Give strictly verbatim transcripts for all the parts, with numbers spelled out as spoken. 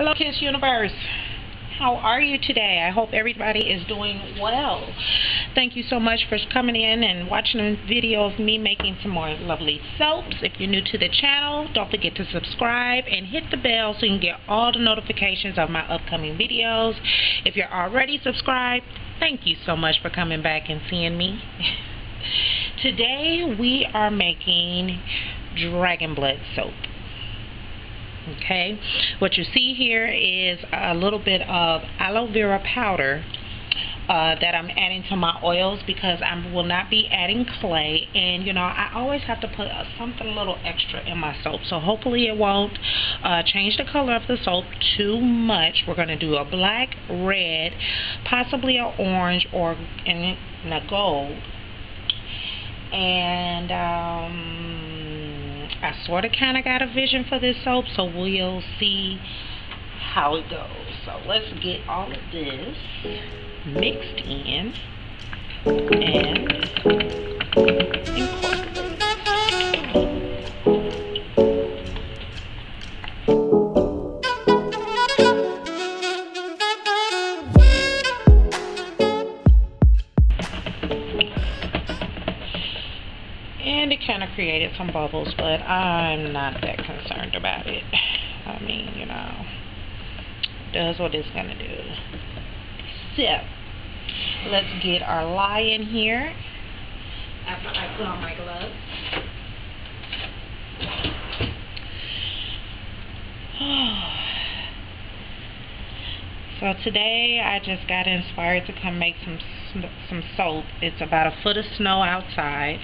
Hello, Kiss Universe. How are you today? I hope everybody is doing well. Thank you so much for coming in and watching a video of me making some more lovely soaps. If you're new to the channel, don't forget to subscribe and hit the bell so you can get all the notifications of my upcoming videos. If you're already subscribed, thank you so much for coming back and seeing me. Today we are making Dragon Blood Soap. Okay, what you see here is a little bit of aloe vera powder uh, that I'm adding to my oils because I will not be adding clay, and you know I always have to put something a little extra in my soap, so hopefully it won't uh, change the color of the soap too much. We're going to do a black, red, possibly an orange, or and a gold, and um I sort of kind of got a vision for this soap, so we'll see how it goes. So let's get all of this mixed in and incorporate. And it kind of created some bubbles, but I'm not that concerned about it. I mean, you know, it does what it's going to do. So, let's get our lye in here after I put on my gloves. So today I just got inspired to come make some some soap. It's about a foot of snow outside.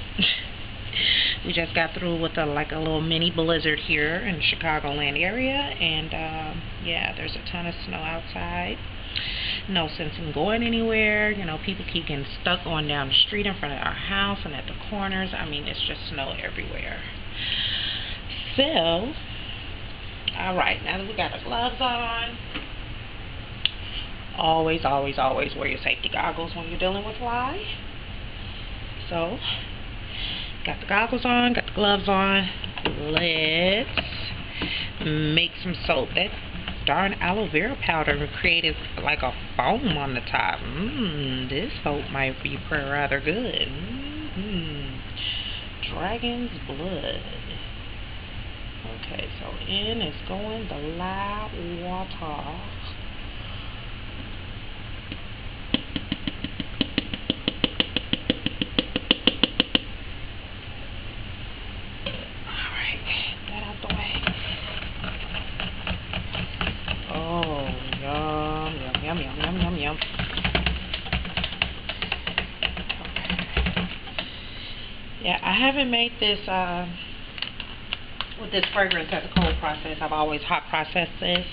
We just got through with a, like a little mini blizzard here in the Chicagoland area, and um, yeah, there's a ton of snow outside. No sense in going anywhere. You know, people keep getting stuck going down the street in front of our house and at the corners. I mean, it's just snow everywhere. So, alright, now that we got our gloves on, always, always, always wear your safety goggles when you're dealing with lye. So, got the goggles on, got the gloves on. Let's make some soap. That darn aloe vera powder created like a foam on the top. Mmm, this soap might be rather good. Mmm, Dragon's Blood. Okay, so in is going the lye water. Yeah, I haven't made this uh, with this fragrance as a cold process. I've always hot processed this.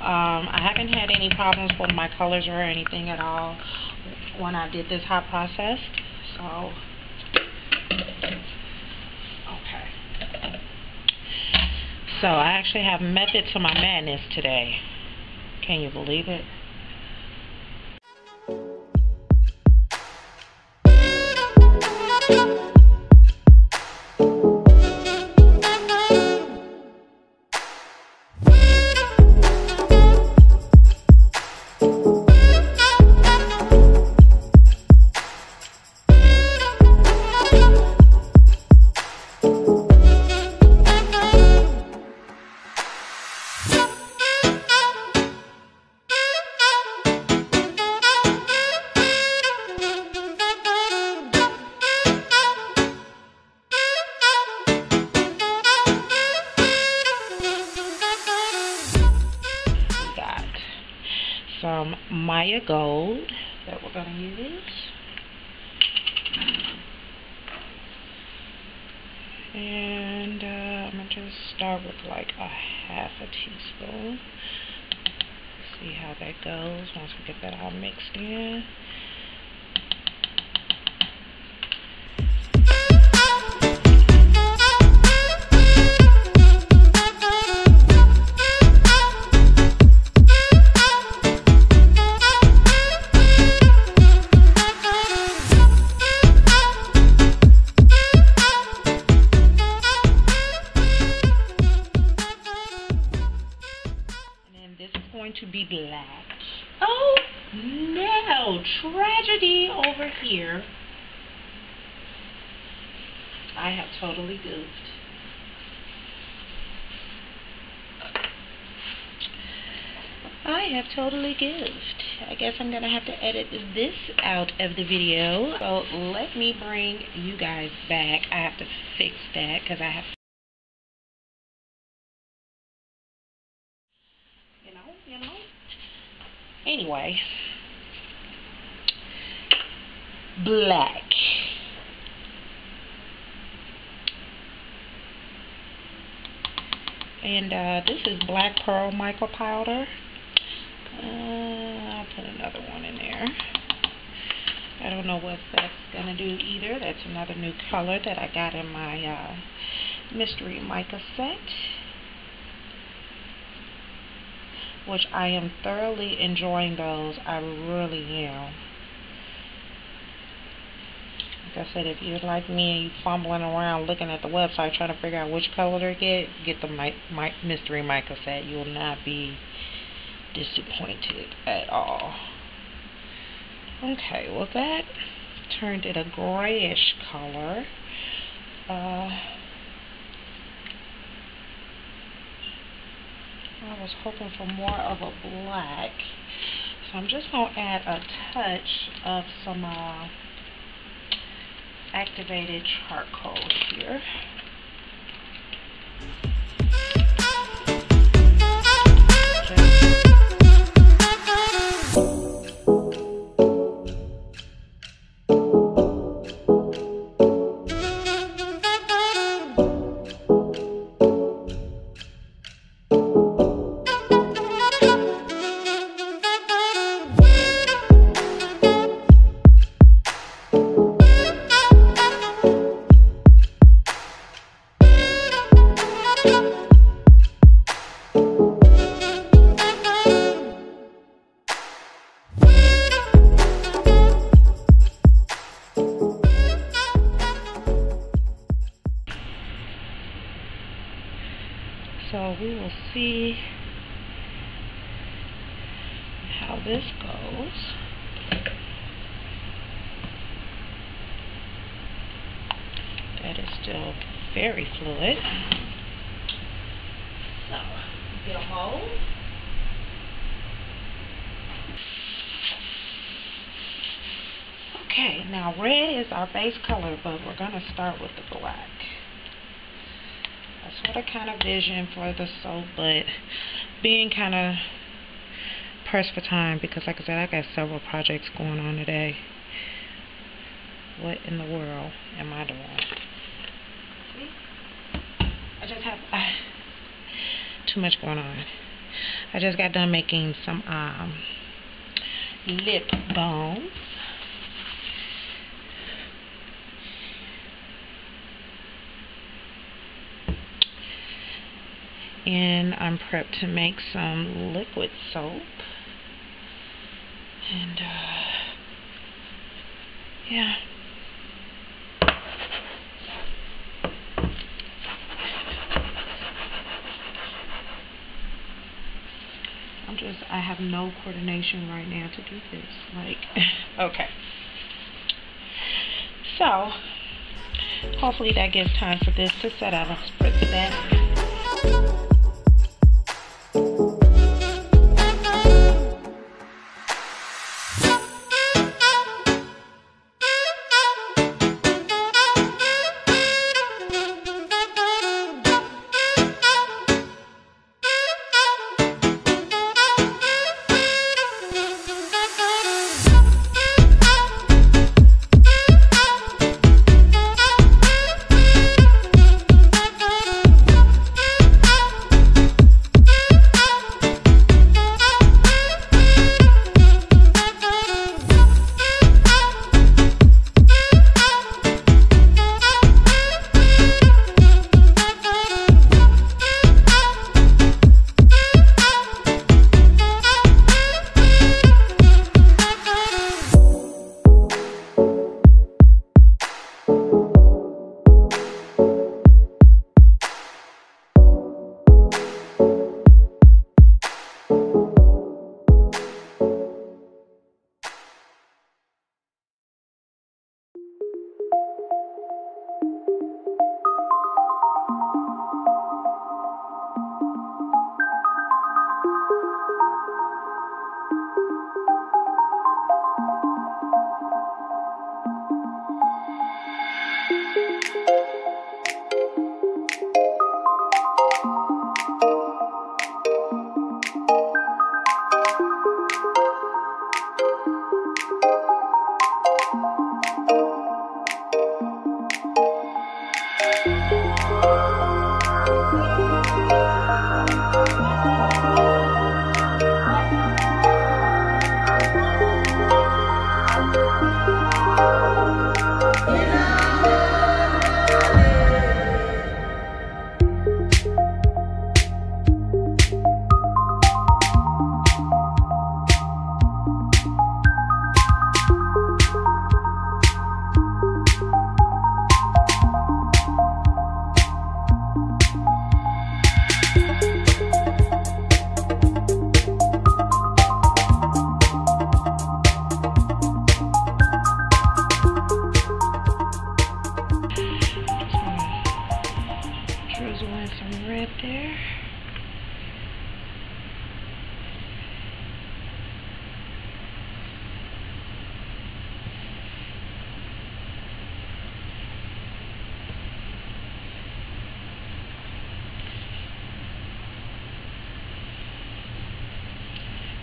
Um, I haven't had any problems with my colors or anything at all when I did this hot process. So, okay. So I actually have method to my madness today. Can you believe it? Some Maya Gold that we're going to use, and uh, I'm going to just start with like a half a teaspoon. See how that goes once we get that all mixed in. going to be black. Oh no, tragedy over here. I have totally goofed. I have totally goofed. I guess I'm going to have to edit this out of the video. So let me bring you guys back. I have to fix that because I have to. You know, you know. Anyway. Black. And uh, this is Black Pearl Micro Powder. Uh, I'll put another one in there. I don't know what that's going to do either. That's another new color that I got in my uh, Mystery Mica set, which I am thoroughly enjoying those. I really am. Like I said, if you're like me and you're fumbling around looking at the website trying to figure out which color to get, get the my, my Mystery Mica set. You will not be disappointed at all. Okay, well that turned it a grayish color. Uh, I was hoping for more of a black, so I'm just going to add a touch of some uh, activated charcoal here. So we will see how this goes. That is still very fluid. So, get a hole. Okay, now red is our base color, but we're going to start with the black. That's what I kind of vision for the soap, but being kind of pressed for time because, like I said, I got several projects going on today. What in the world am I doing? See? I just have uh, too much going on. I just got done making some um, lip balms. And I'm prepped to make some liquid soap. And, uh, yeah. I'm just, I have no coordination right now to do this. Like, okay. So, hopefully that gives time for this to set up. I'll spritz that.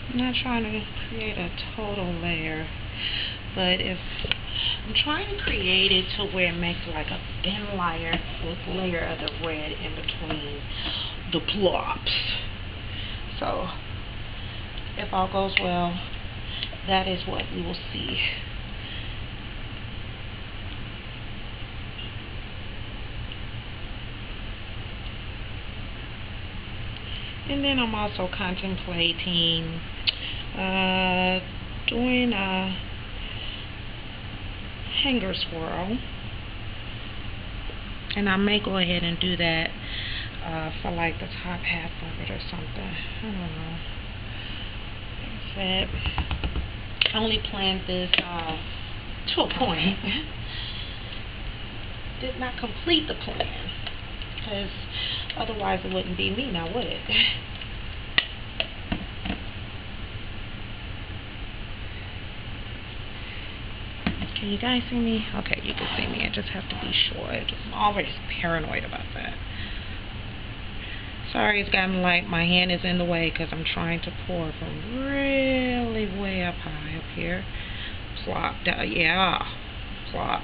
I'm not trying to create a total layer, but if I'm trying to create it to where it makes like a thin layer, this layer of the red in between the blobs. So if all goes well, that is what we will see. And then I'm also contemplating uh, doing a hanger swirl, and I may go ahead and do that uh, for like the top half of it or something. I don't know. That's it. I only planned this uh, to a point. Did not complete the plan, because otherwise it wouldn't be me now, would it? Can you guys see me? Okay, you can see me. I just have to be sure. I'm always paranoid about that. Sorry, it's gotten light. My hand is in the way because I'm trying to pour from really way up high up here. Plop down. Yeah. Plop.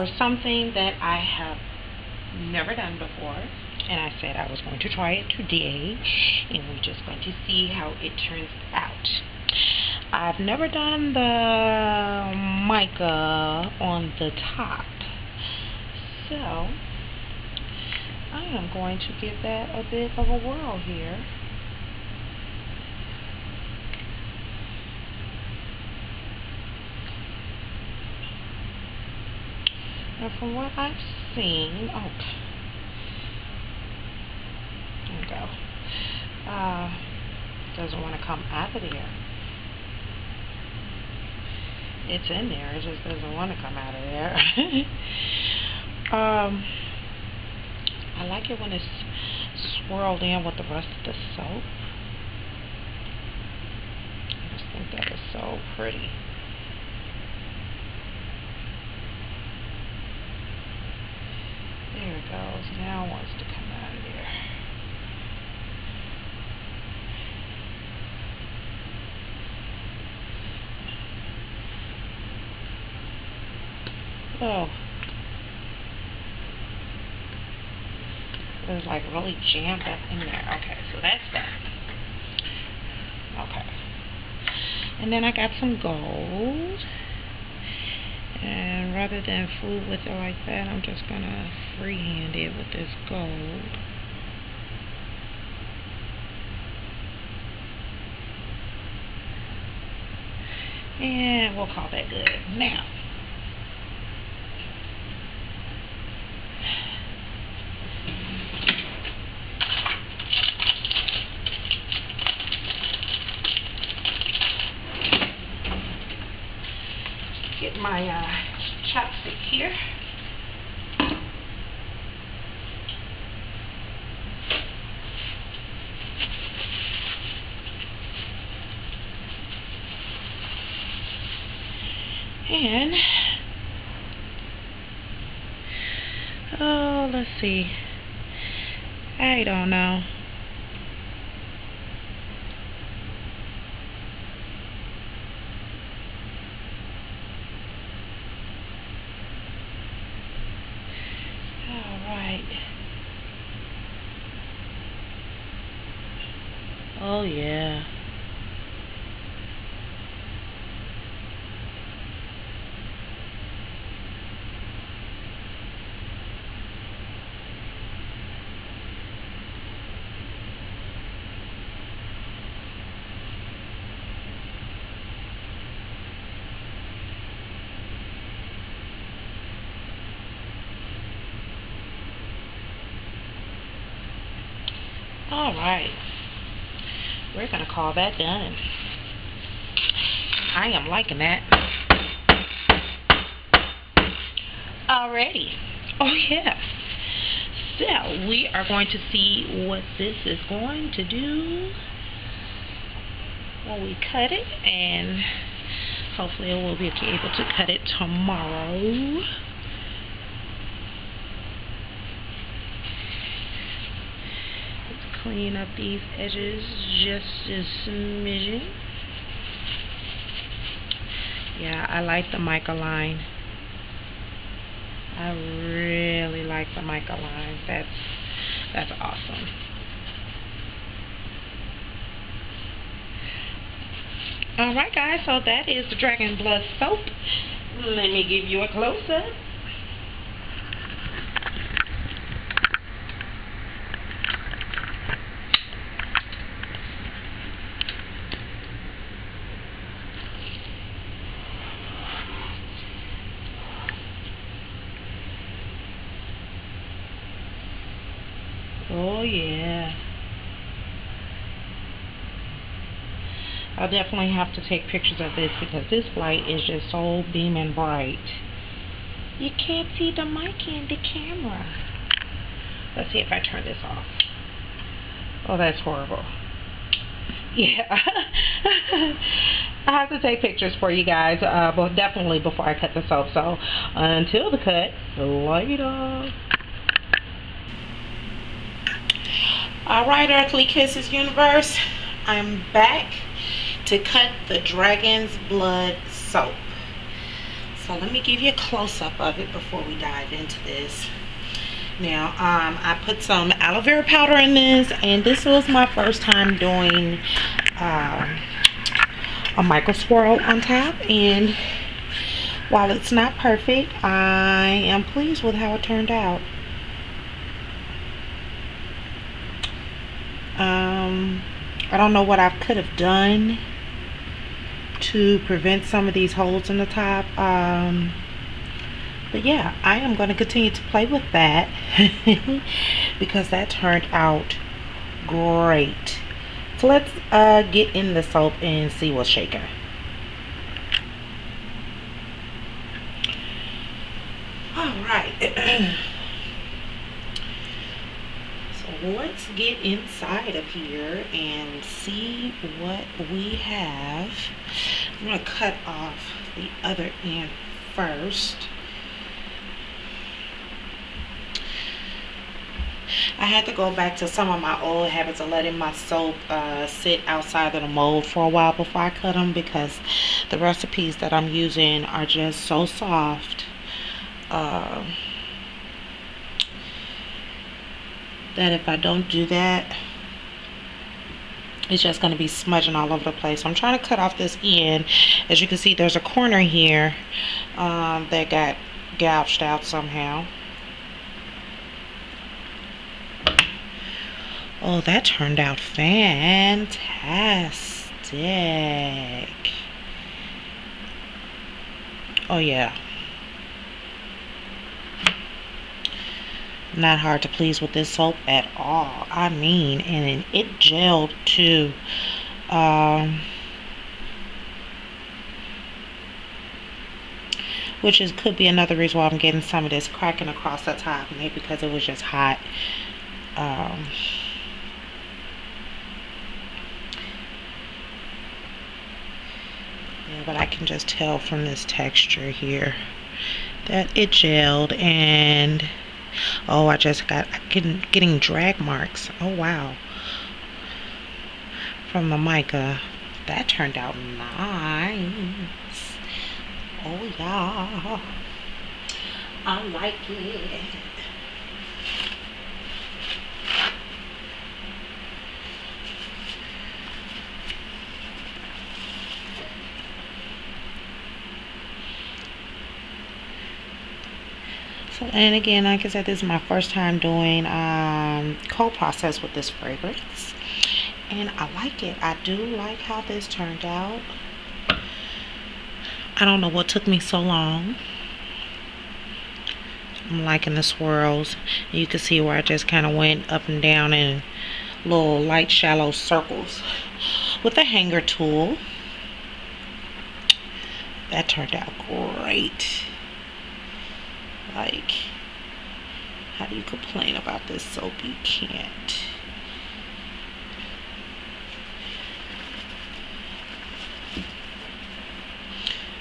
for something that I have never done before, and I said I was going to try it today, and we're just going to see how it turns out. I've never done the mica on the top, so I am going to give that a bit of a whirl here. And from what I've seen, oh, there we go. Uh, doesn't want to come out of there. It's in there. It just doesn't want to come out of there. um, I like it when it's swirled in with the rest of the soap. I just think that is so pretty. There it goes. Now it wants to come out of there. Oh. It was like really jammed up in there. Okay, so that's that. Okay. And then I got some gold. And rather than fool with it like that, I'm just going to freehand it with this gold. And we'll call that good. Now, get my uh, chopstick here. And, oh, let's see. I don't know. Oh yeah. All right. We're going to call that done. I am liking that. Alrighty. Oh, yeah. So, we are going to see what this is going to do when we cut it. And hopefully we'll be able to cut it tomorrow. Clean up these edges just a smidgen. Yeah, I like the mica line. I really like the mica line. That's that's awesome. All right, guys. So that is the Dragon's Blood soap. Let me give you a close up. Oh yeah. I'll definitely have to take pictures of this because this light is just so beaming bright. You can't see the mic in the camera. Let's see if I turn this off. Oh, that's horrible. Yeah. I have to take pictures for you guys, uh, but definitely before I cut the soap. So until the cut, later. Alright, Earthly Kisses Universe, I'm back to cut the Dragon's Blood soap. So let me give you a close-up of it before we dive into this. Now, um, I put some aloe vera powder in this, and this was my first time doing um, a micro swirl on top. And while it's not perfect, I am pleased with how it turned out. Um, I don't know what I could have done to prevent some of these holes in the top. Um, But yeah, I am going to continue to play with that because that turned out great. So let's uh, get in the soap and see what's shaking. Alright. So let's get inside of here and see what we have. I'm going to cut off the other end first. I had to go back to some of my old habits of letting my soap uh, sit outside of the mold for a while before I cut them, because the recipes that I'm using are just so soft uh, that if I don't do that, it's just going to be smudging all over the place. So I'm trying to cut off this end. As you can see, there's a corner here um, that got gouged out somehow. Oh, that turned out fantastic. Oh, yeah. Not hard to please with this soap at all. I mean, and it gelled too. Um, which is could be another reason why I'm getting some of this cracking across the top. Maybe because it was just hot. Um... But I can just tell from this texture here that it gelled, and oh, I just got getting, getting drag marks. Oh wow, from the mica. That turned out nice. Oh yeah, I like it. And again, like I said, this is my first time doing um, cold process with this fragrance, and I like it. I do like how this turned out. I don't know what took me so long. I'm liking the swirls. You can see where I just kind of went up and down in little light shallow circles with a hanger tool. That turned out great. Like, how do you complain about this soap? You can't.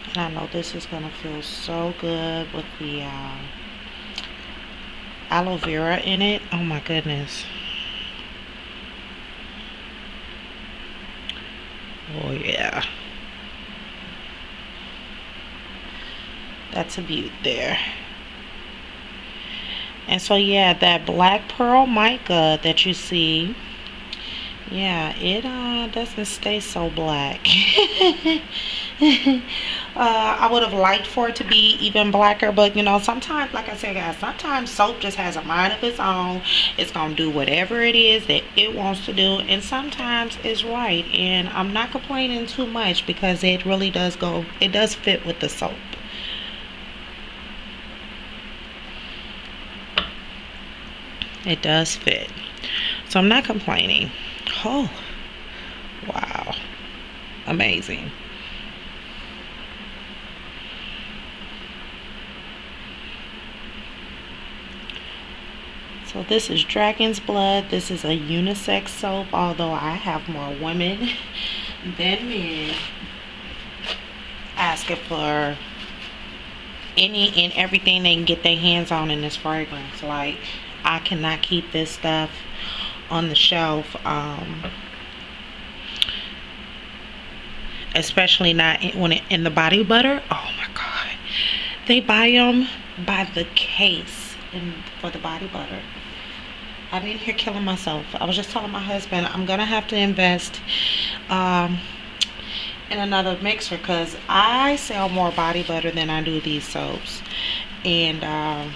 And I know this is going to feel so good with the uh, aloe vera in it. Oh my goodness. Oh yeah. That's a beaut there. And so yeah, that Black Pearl mica that you see, yeah, it uh, doesn't stay so black. uh, I would have liked for it to be even blacker, but you know, sometimes, like I said guys, sometimes soap just has a mind of its own. It's going to do whatever it is that it wants to do, and sometimes it's right. And I'm not complaining too much because it really does go, it does fit with the soap. It does fit, so I'm not complaining. Oh wow, amazing. So this is Dragon's Blood. This is a unisex soap, although I have more women than men asking for any and everything they can get their hands on in this fragrance. Like, I cannot keep this stuff on the shelf, um, especially not in, when it, in the body butter. Oh my god, they buy them by the case and for the body butter. I've been here killing myself. I was just telling my husband I'm gonna have to invest um, in another mixer, because I sell more body butter than I do these soaps. And um,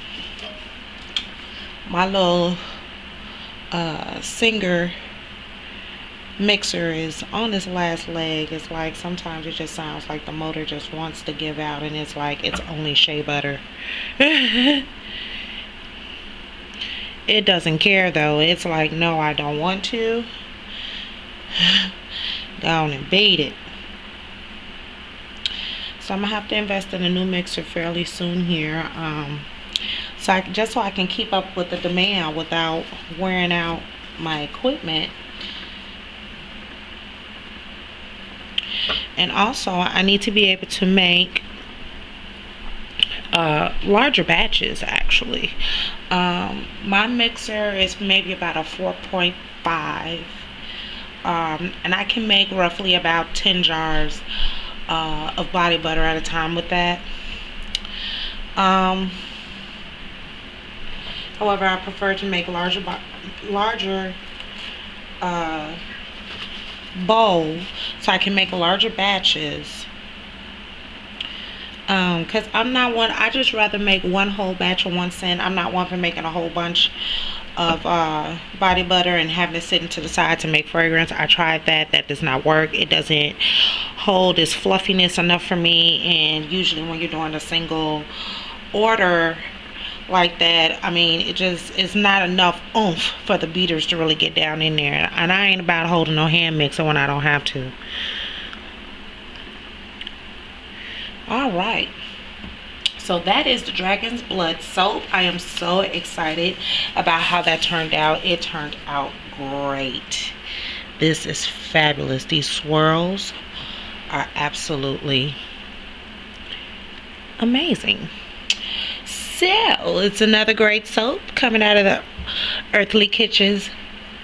my little uh, Singer mixer is on its last leg. It's like sometimes it just sounds like the motor just wants to give out, and it's like it's only shea butter. It doesn't care though. It's like, no, I don't want to. Go on and beat it. So I'm gonna have to invest in a new mixer fairly soon here, um, so I, just so I can keep up with the demand without wearing out my equipment. And also, I need to be able to make uh, larger batches, actually. Um, my mixer is maybe about a four point five, um, and I can make roughly about ten jars uh, of body butter at a time with that. Um, however, I prefer to make larger, larger uh, bowl, so I can make larger batches, um because I'm not one, I just rather make one whole batch of one scent. I'm not one for making a whole bunch of uh body butter and having it sitting to the side to make fragrance. I tried that. That does not work. It doesn't hold its fluffiness enough for me. And usually when you're doing a single order like that, I mean, it just is not enough oomph for the beaters to really get down in there. And I ain't about holding no hand mixer when I don't have to. Alright, so that is the Dragon's Blood soap. I am so excited about how that turned out. It turned out great. This is fabulous. These swirls are absolutely amazing. So it's another great soap coming out of the Earthly Kitchens,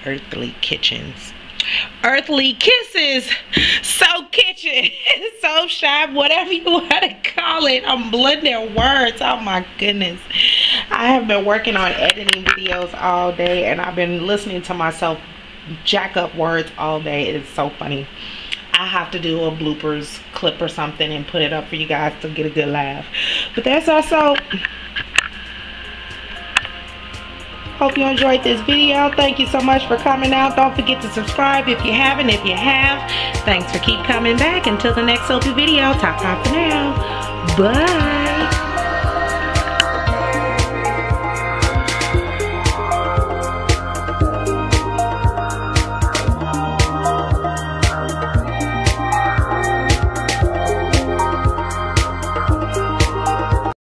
Earthly Kitchens, Earthly Kisses Soap Kitchen, Soap Shop, whatever you want to call it. I'm blending words. Oh my goodness. I have been working on editing videos all day, and I've been listening to myself jack up words all day. It is so funny. I have to do a bloopers clip or something and put it up for you guys to get a good laugh. But that's our soap. Hope you enjoyed this video. Thank you so much for coming out. Don't forget to subscribe if you haven't. If you have, thanks for keep coming back. Until the next soapy video, top top for now. Bye.